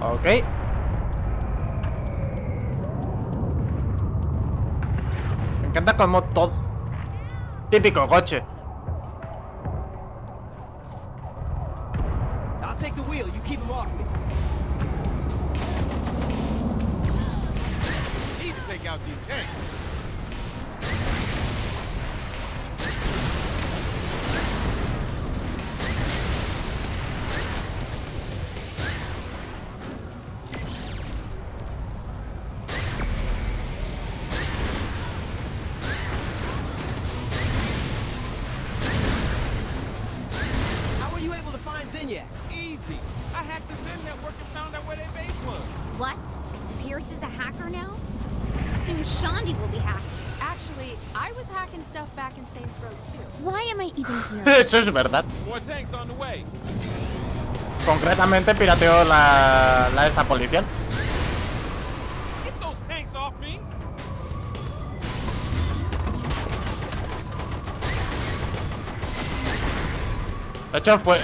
Okay. Me encanta como todo. Típico coche. Easy. I hacked the Zen network and found out where their base was. What? Pierce is a hacker now? Soon Shaundi will be hacking. Actually, I was hacking stuff back in Saints Row II. Why am I even here? Eso es verdad. More tanks on the way. Concretamente pirateó la esta policial. Get those tanks off me. De hecho, fue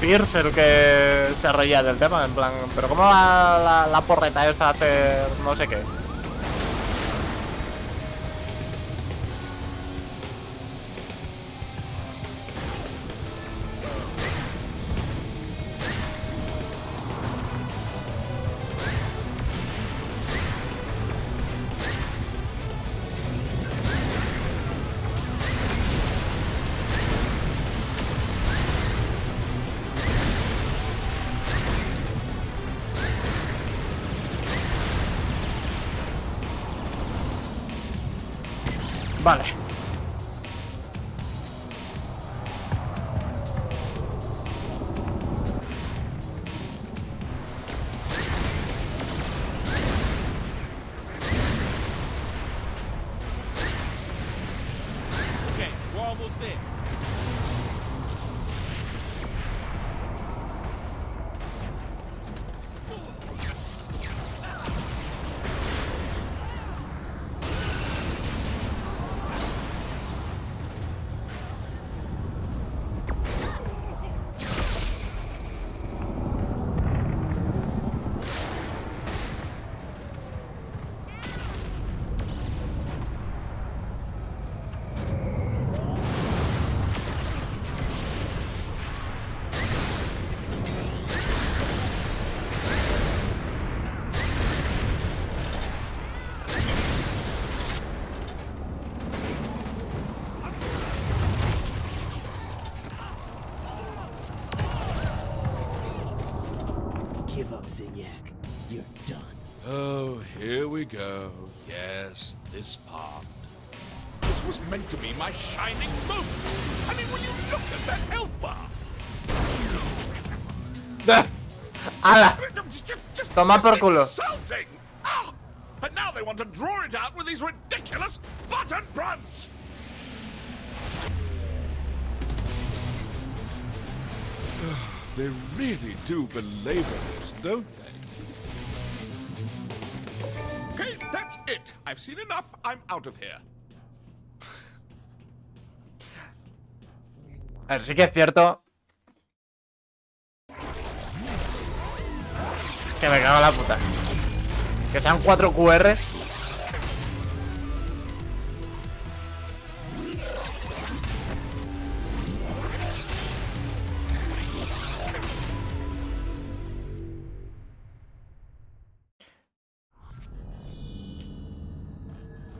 Pierce el que se reía del tema, en plan, pero ¿cómo va la porreta esta a hacer no sé qué? Vale. Okay, we're almost there. Give up, Zinyak. You're done. Oh, here we go. Yes, this popped. This was meant to be my shining moment. I mean, when you look at that health bar. Ala. Toma por culo. Insulting. Oh, and now they want to draw it out with these ridiculous button grunts. They really do belabor this, don't they? Okay, that's it. I've seen enough. I'm out of here. A ver, sí que es cierto. Que me cago en la puta. Que sean 4 QRs.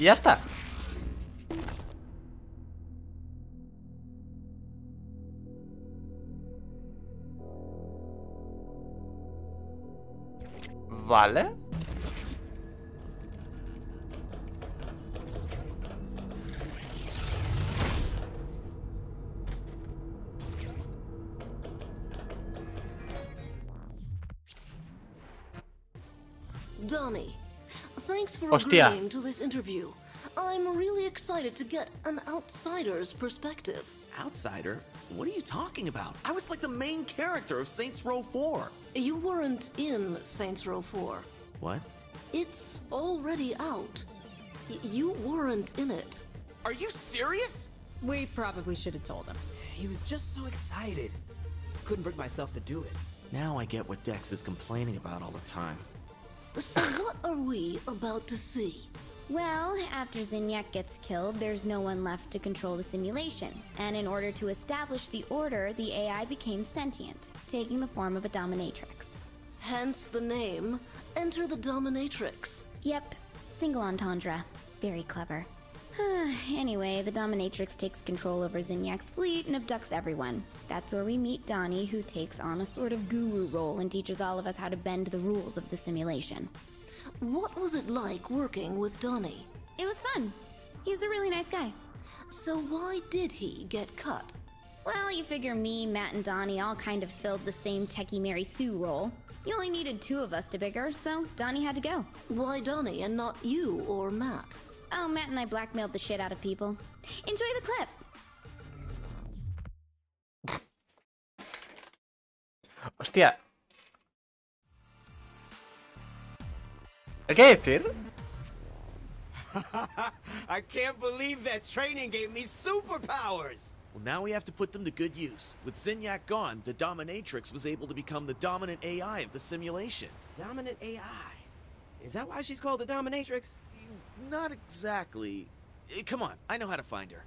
Y ya está. Vale. Donnie. Thanks for agreeing to this interview. I'm really excited to get an outsider's perspective. Outsider? What are you talking about? I was like the main character of Saints Row 4. You weren't in Saints Row 4. What? It's already out. You weren't in it. Are you serious? We probably should have told him. He was just so excited. Couldn't bring myself to do it. Now I get what Dex is complaining about all the time. So what are we about to see? Well, after Zinyak gets killed, there's no one left to control the simulation. And in order to establish the order, the AI became sentient, taking the form of a dominatrix. Hence the name, Enter the Dominatrix. Yep, single entendre. Very clever. Anyway, the dominatrix takes control over Zinyak's fleet and abducts everyone. That's where we meet Donnie, who takes on a sort of guru role and teaches all of us how to bend the rules of the simulation. What was it like working with Donnie? It was fun. He's a really nice guy. So why did he get cut? Well, you figure me, Matt, and Donnie all kind of filled the same Techie Mary Sue role. You only needed two of us to big her, so Donnie had to go. Why Donnie and not you or Matt? Oh, Matt and I blackmailed the shit out of people. Enjoy the clip! Hostia. ¿Hay que decir? I can't believe that training gave me superpowers! Well, now we have to put them to good use. With Zinyak gone, the Dominatrix was able to become the dominant AI of the simulation. Dominant AI? Is that why she's called the Dominatrix? Not exactly. Come on, I know how to find her.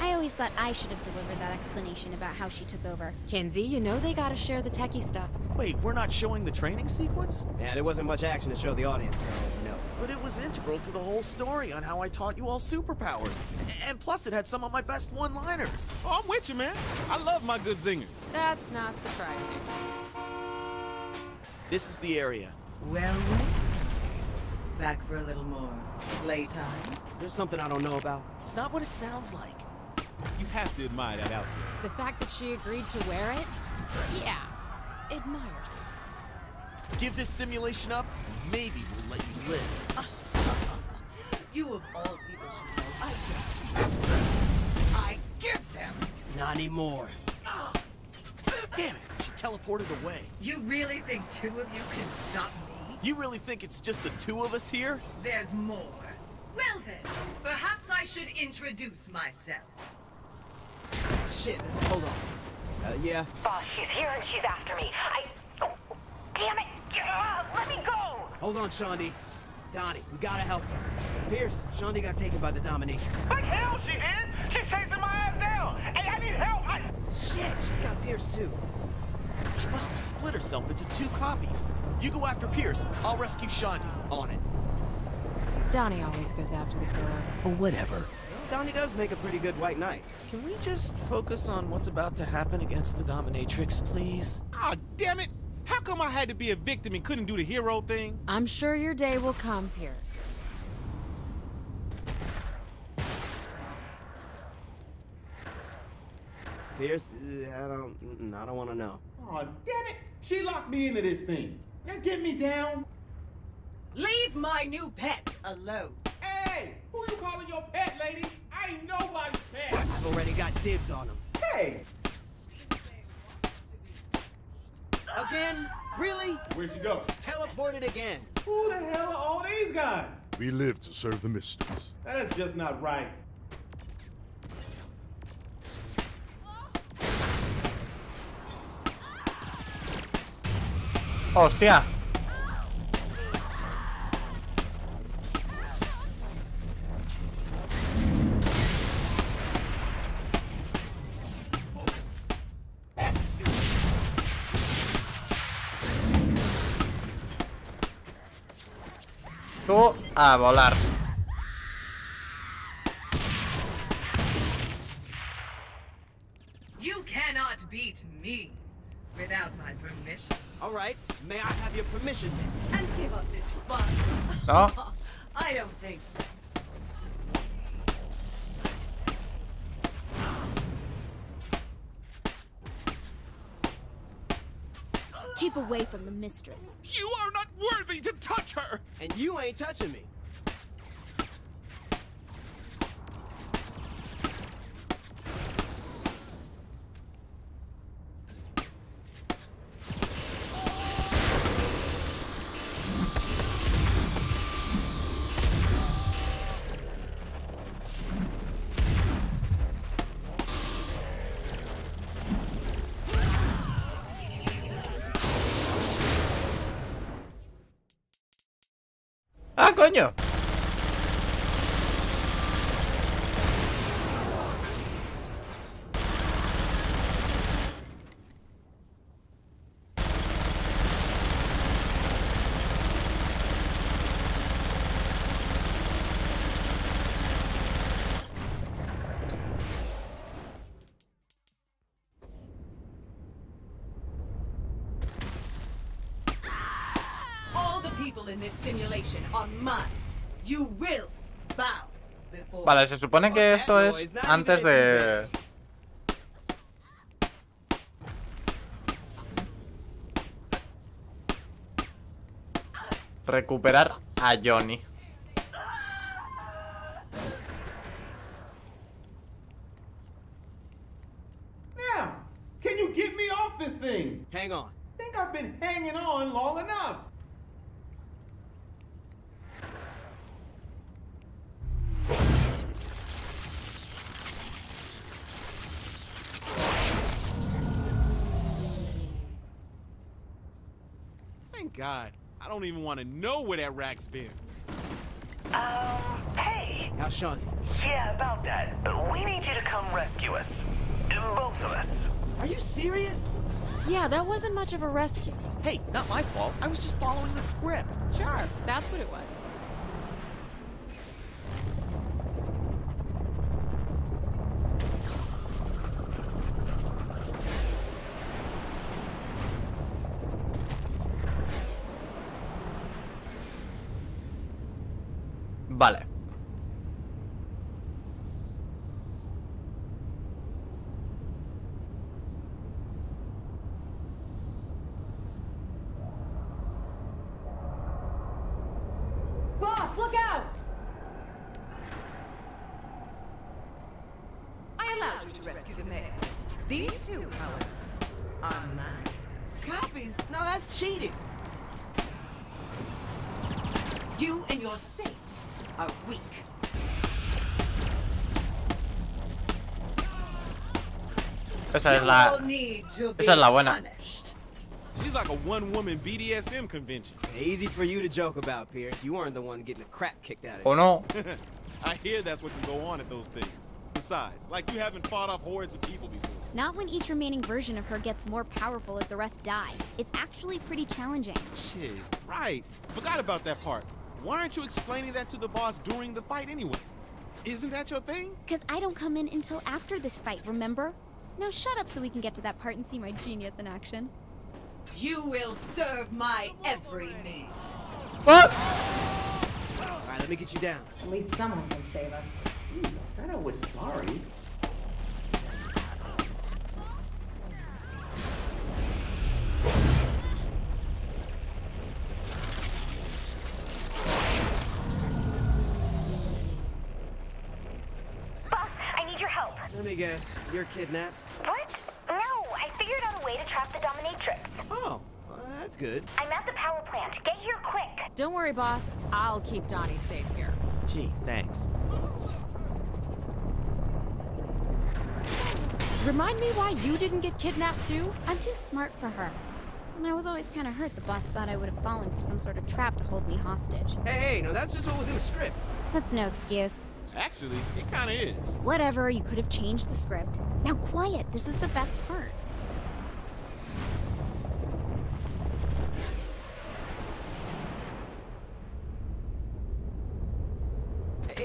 I always thought I should have delivered that explanation about how she took over. Kinzie, you know they gotta share the techie stuff. Wait, we're not showing the training sequence? Yeah, there wasn't much action to show the audience, so no. But it was integral to the whole story on how I taught you all superpowers. And plus it had some of my best one-liners. Oh, I'm with you, man. I love my good zingers. That's not surprising. This is the area. Well, wait. Back for a little more. Playtime. Is there something I don't know about? It's not what it sounds like. You have to admire that outfit. The fact that she agreed to wear it? Yeah. Admired. Give this simulation up, and maybe we'll let you live. You of all people should know I give them. I give them! Not anymore. Damn it! Teleported away. You really think two of you can stop me? You really think it's just the two of us here? There's more. Well then, perhaps I should introduce myself. Shit, hold on. Yeah. Boss, she's here and she's after me. Oh, damn it! Let me go! Hold on, Shaundi. Donnie, we gotta help her. Pierce, Shaundi got taken by the Dominatrix. Like hell she did! She's chasing my ass down! Hey, I need help! Shit, she's got Pierce too. She must have split herself into two copies. You go after Pierce, I'll rescue Shaundi. On it. Donnie always goes after the girl. Or whatever. Donnie does make a pretty good white knight. Can we just focus on what's about to happen against the Dominatrix, please? Ah, damn it! How come I had to be a victim and couldn't do the hero thing? I'm sure your day will come, Pierce. Pierce, I don't want to know. Oh, damn it! She locked me into this thing. Now get me down. Leave my new pet alone. Hey, who you calling your pet, lady? I ain't nobody's pet. I've already got dibs on him. Hey. Again? Really? Where'd you go? Teleported again. Who the hell are all these guys? We live to serve the mistress. That is just not right. Hostia. Tú a volar. You cannot beat me without my permission. All right, may I have your permission then? And give up this fun. No? I don't think so. Keep away from the mistress. You are not worthy to touch her! And you ain't touching me. coño? Vale, se supone que esto es antes de... recuperar a Johnny. Now, can you get me off this thing? Hang on. I think I've been hanging on long enough. God, I don't even want to know where that rack's been. Hey. Now, Shaundi. Yeah, about that. We need you to come rescue us. Both of us. Are you serious? Yeah, that wasn't much of a rescue. Hey, not my fault. I was just following the script. Sure, that's what it was. Vale. Boss, look out! I allowed you to rescue the mayor. These two, however, are mine. Copies? No, that's cheating. You and your saints are weak. Esa es la buena. She's like a one-woman BDSM convention. Easy for you to joke about, Pierce. You weren't the one getting the crap kicked out of you. Oh no. I hear that's what can go on at those things. Besides, like you haven't fought off hordes of people before. Not when each remaining version of her gets more powerful as the rest die. It's actually pretty challenging. Shit, right. Forgot about that part. Why aren't you explaining that to the boss during the fight anyway? Isn't that your thing? Because I don't come in until after this fight, remember? Now shut up so we can get to that part and see my genius in action. You will serve my every need. What? All right, let me get you down. At least someone can save us. Jesus, I was sorry. Let me guess, you're kidnapped? What? No, I figured out a way to trap the Dominatrix. Oh, well, that's good. I'm at the power plant. Get here quick. Don't worry, boss. I'll keep Donnie safe here. Gee, thanks. Remind me why you didn't get kidnapped too? I'm too smart for her. And I was always kind of hurt the boss thought I would have fallen for some sort of trap to hold me hostage. Hey, no, that's just what was in the script. That's no excuse. Actually, it kind of is. Whatever, you could have changed the script. Now quiet, this is the best part.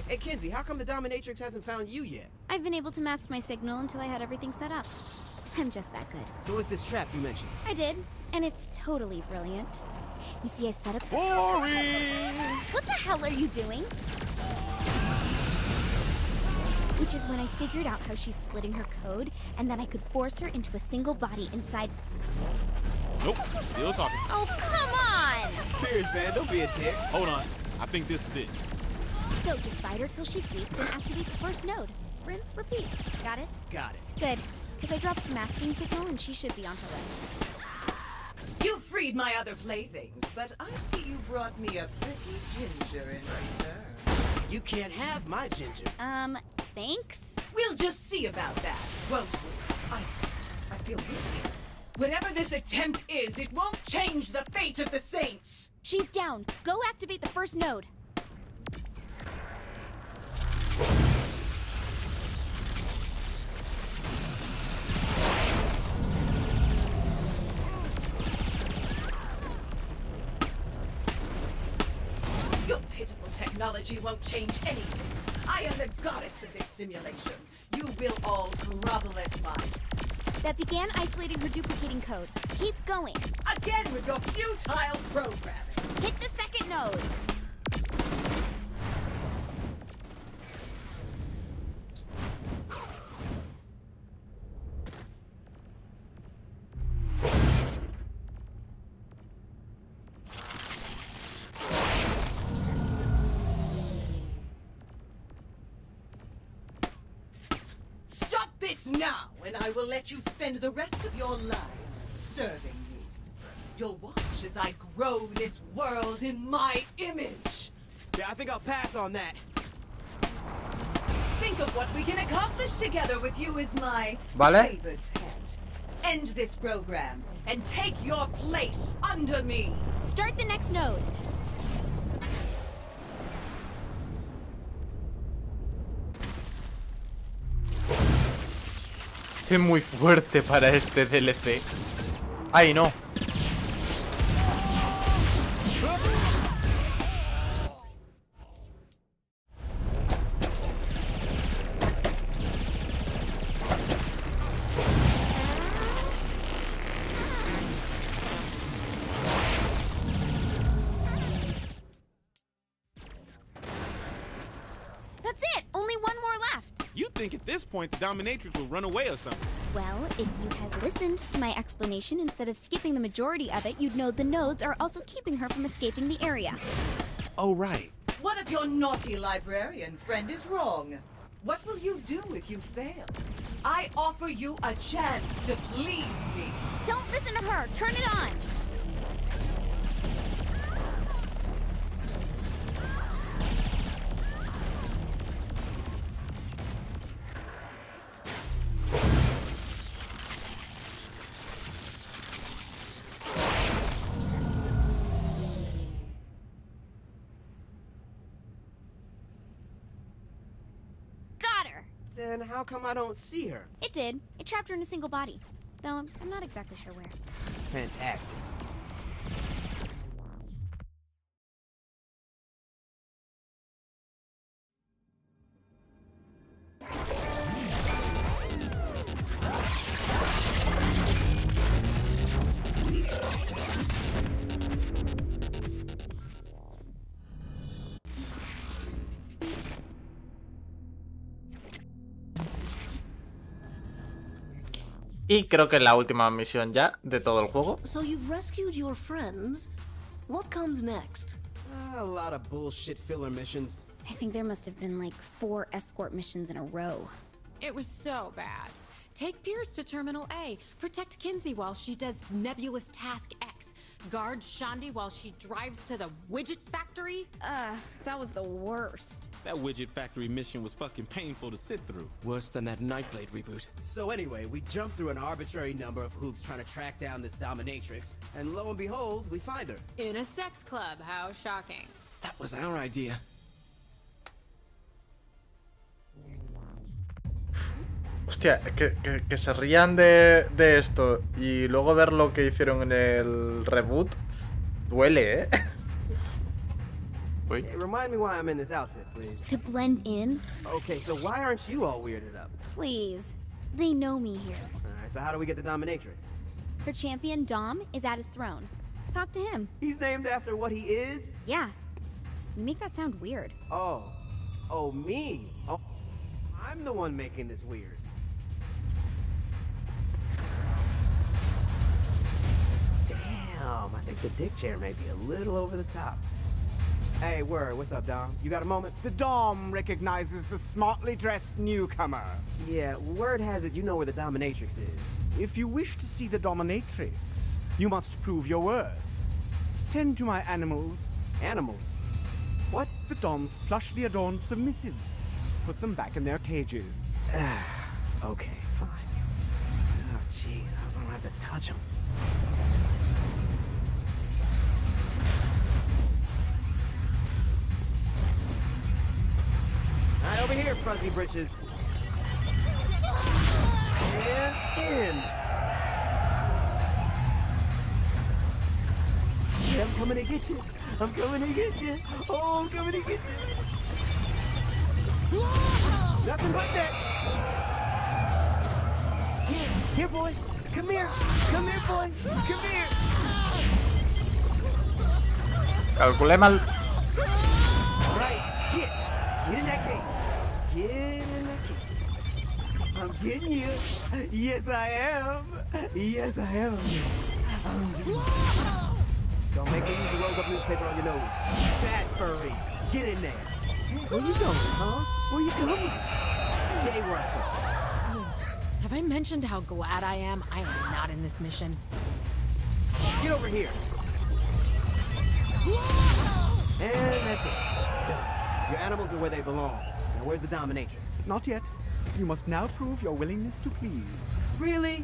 Hey, Kinzie, how come the Dominatrix hasn't found you yet? I've been able to mask my signal until I had everything set up. I'm just that good. So it's this trap you mentioned? I did, and it's totally brilliant. You see, I set up... Boring! What the hell are you doing? Which is when I figured out how she's splitting her code, and then I could force her into a single body inside... Nope, still talking. Oh, come on! Pierce, man, don't be a dick. Hold on, I think this is it. So, just fight her till she's weak, then activate the first node. Rinse, repeat. Got it? Got it. Good, because I dropped the masking signal and she should be on her way. You freed my other playthings, but I see you brought me a pretty ginger in return. You can't have my ginger. Thanks? We'll just see about that, won't we? I feel weak. Whatever this attempt is, it won't change the fate of the Saints! She's down. Go activate the first node. technology won't change anything. I am the goddess of this simulation. You will all grovel at mine. That began isolating her duplicating code. Keep going. Again with your futile programming. Hit the second node. Now, and I will let you spend the rest of your lives serving me. You'll watch as I grow this world in my image. Yeah, I think I'll pass on that. Think of what we can accomplish together with you as my favorite pet. End this program and take your place under me. Start the next node. Estoy muy fuerte para este DLC. ¡Ay, no! Point, the Dominatrix will run away or something. Well, if you had listened to my explanation instead of skipping the majority of it, you'd know the nodes are also keeping her from escaping the area. Oh, right. What if your naughty librarian friend is wrong? What will you do if you fail? I offer you a chance to please me. Don't listen to her. Turn it on. Then how come I don't see her? It did. It trapped her in a single body. Though I'm not exactly sure where. Fantastic. Y creo que es la última misión ya de todo el juego. So you've rescued your friends. What comes next? A lot of bullshit filler missions. I think there must have been like 4 escort missions in a row. It was so bad. Take Pierce to Terminal A. Protect Kinzie while she does nebulous task X. Guard Shaundi while she drives to the widget factory. That was the worst. That widget factory mission was fucking painful to sit through. Worse than that Nightblade reboot. So anyway, we jumped through an arbitrary number of hoops trying to track down this Dominatrix, and lo and behold, we find her. In a sex club, how shocking. That was our idea. Hostia, que se rían de esto y luego ver lo que hicieron en el reboot duele, ¿eh? Wait. Hey, remind me why I'm in this outfit, please. To blend in. Okay, so why aren't you all weirded up? Please, they know me here. All right, so how do we get the Dominatrix? Her champion Dom is at his throne. Talk to him. He's named after what he is? Yeah. You make that sound weird. Oh, me. Oh, I'm the one making this weird. Damn, I think the dick chair may be a little over the top. Hey, word, what's up, Dom? You got a moment? The Dom recognizes the smartly dressed newcomer. Yeah, word has it you know where the Dominatrix is. If you wish to see the Dominatrix, you must prove your worth. Tend to my animals. Animals? What? The Dom's plushly adorned submissives. Put them back in their cages. Okay, fine. Oh, jeez, I don't have to touch them. Right, over here, fuzzy britches. And in. I'm coming to get you. I'm coming to get you. Oh, I'm coming to get you. Nothing but that. Here, boy. Come here. Come here, boy. Come here. Calculé mal. Right. Get in that case. Get in that case. I'm getting you. Yes, I am. Yes, I am. Don't make it easy to roll up newspaper on your nose. Fat furry. Get in there. Where you going, huh? Where you going? Stay right. Have I mentioned how glad I am not in this mission? Get over here. And that's it. Your animals are where they belong. Now where's the dominatrix? Not yet. You must now prove your willingness to please. Really?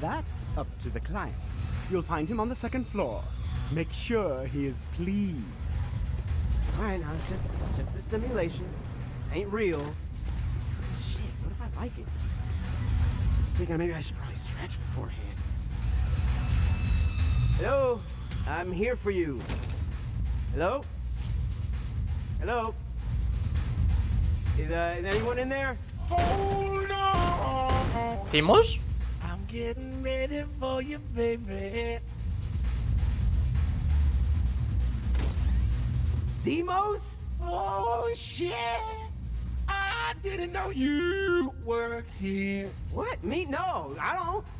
That's up to the client. You'll find him on the second floor. Make sure he is pleased. Alright, now it's just a simulation. It ain't real. Shit, what if I like it? I'm thinking maybe I should probably stretch beforehand. Hello? I'm here for you. Hello? Hello? Is anyone in there? Oh no! Timos? I'm getting ready for you, baby. Zimos? Oh shit! I didn't know you worked here. What? Me? No, I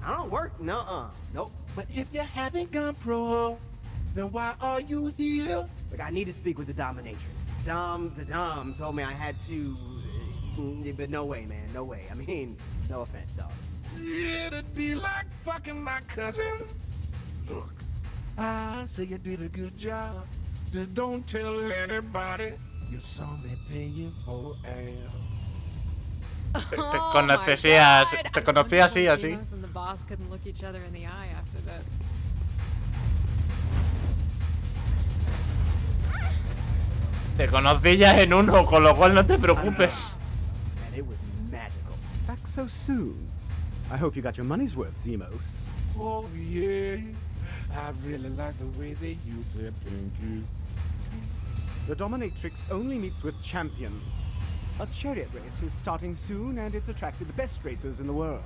don't work. Nuh-uh. Nope. But if you haven't gone pro, then why are you here? Look, I need to speak with the dominatrix. The Dom told me I had to, but no way, man, no way. I mean, no offense, dog. It'd be like fucking my cousin. Look, I say you did a good job. Just don't tell anybody you saw me paying for air. Te conocí así, así. Te conocí ya en uno, con lo cual no te preocupes. And it was magical. Back so soon. I hope you got your money's worth, Zimos. Oh yeah, I really like the way they use it. Thank you. The dominatrix only meets with champions. A chariot race is starting soon, and it's attracted the best racers in the world.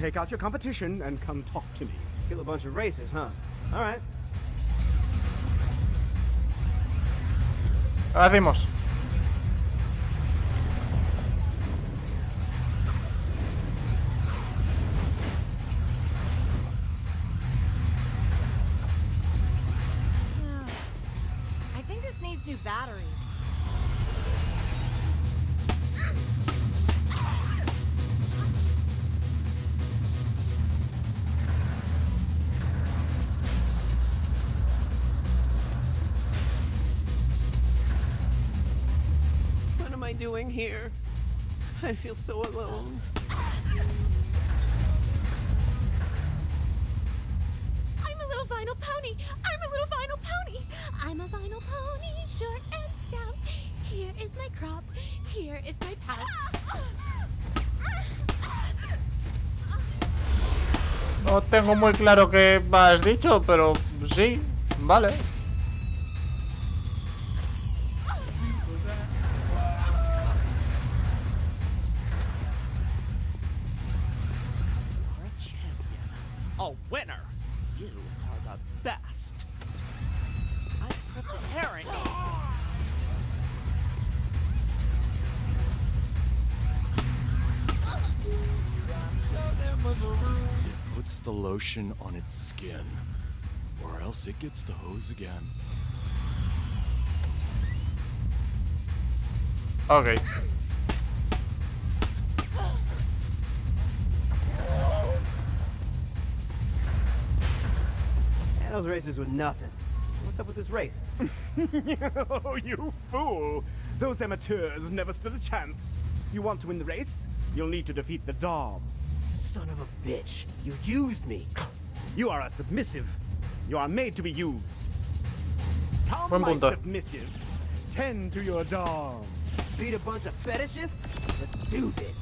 Take out your competition and come talk to me. Kill a bunch of racers, huh? All right. Ahora vemos. I think this needs new batteries. Doing here? I feel so alone. I'm a little vinyl pony. I'm a little vinyl pony. I'm a vinyl pony, short and stout. Here is my crop. Here is my pouch. No tengo muy claro qué has dicho, pero sí, vale. On its skin, or else it gets the hose again. Okay. Yeah, those racers were nothing. What's up with this race? Oh, you fool! Those amateurs never stood a chance. You want to win the race? You'll need to defeat the Dom. Son of a bitch, you used me. You are a submissive. You are made to be used. Count my submissive. Tend to your dog. Beat a bunch of fetishists? Let's do this.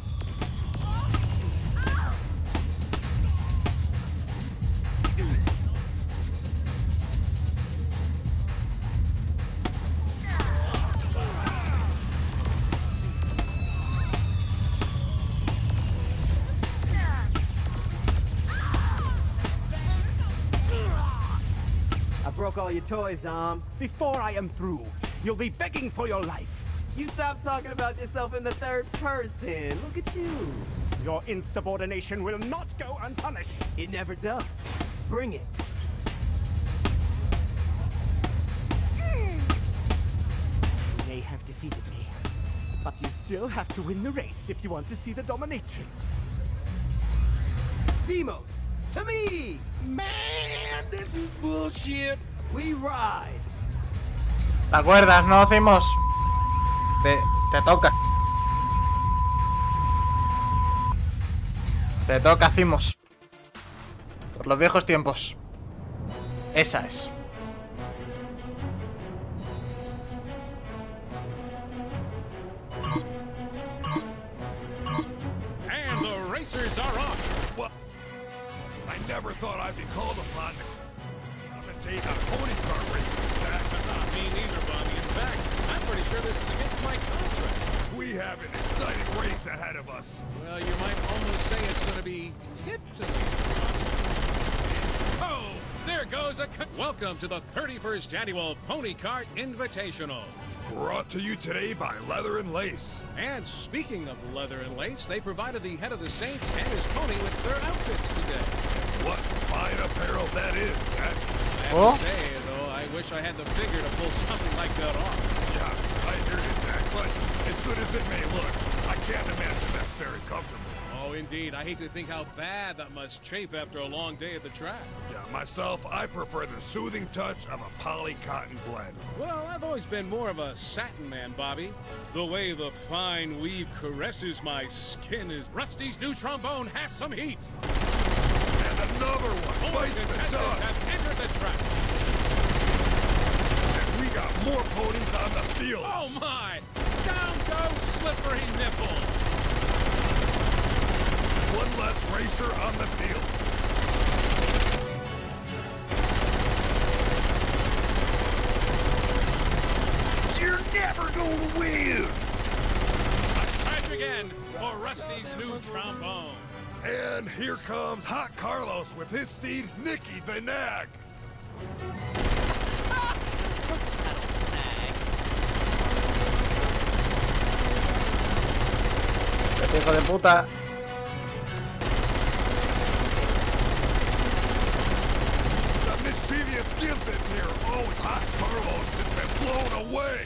broke all your toys, Dom. Before I am through, you'll be begging for your life. You stop talking about yourself in the third person. Look at you. Your insubordination will not go unpunished. It never does. Bring it. They have defeated me, but you still have to win the race if you want to see the Dominatrix. Zimos, to me! Man, this is bullshit. We ride. ¿Te acuerdas, no, Zimos? Te toca. Te toca, Zimos. Por los viejos tiempos. Esa es. And the racers are off. Well, I never thought I'd be called upon to take a pony car race. That does not mean either, Bobby. In fact, I'm pretty sure this is against my contract. We have an exciting race ahead of us. Well, you might almost say it's going to be tip-to-leap. Oh, there goes a... Welcome to the 31st Annual Pony Cart Invitational. Brought to you today by Leather and Lace. And speaking of Leather and Lace, they provided the head of the Saints and his pony with their outfits today. What fine apparel that is, Zach. I have to say, though, I wish I had the figure to pull something like that off. Yeah, I heard it, Zach, but as good as it may look, I can't imagine that's very comfortable. Oh, indeed. I hate to think how bad that must chafe after a long day at the track. Yeah, myself, I prefer the soothing touch of a poly-cotton blend. Well, I've always been more of a satin man, Bobby. The way the fine weave caresses my skin is... Rusty's new trombone has some heat! And another one bites the dust! All contestants have entered the track! And we got more ponies on the field! Oh, my! Down goes Slippery Nipple! One less racer on the field. You're never gonna win! A tragic again for Rusty's new trombone. And here comes Hot Carlos with his steed, Nicky the Nag. Hijo de puta. Here, oh, Hot Carlos has been blown away!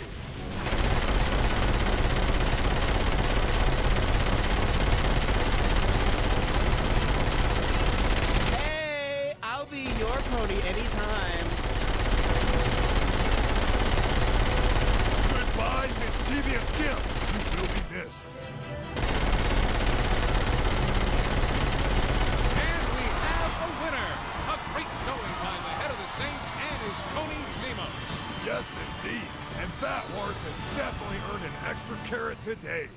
Hey, I'll be your pony anytime. Goodbye, mischievous Gimp. You will be missed. And we have a winner! A great showing by the head of the Saints and his pony, Zimos. Yes, indeed. And that horse has definitely earned an extra carrot today.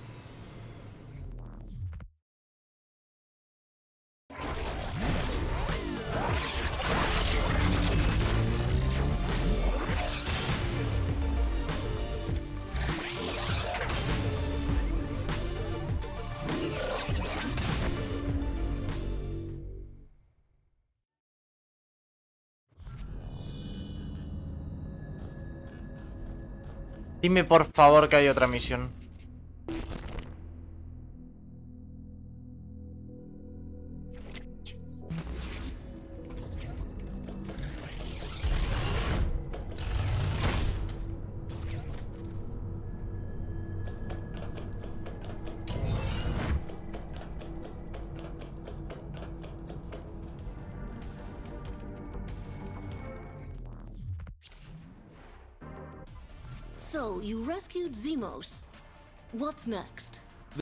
Dime por favor que hay otra misión. So, you rescued Zimos. What's next?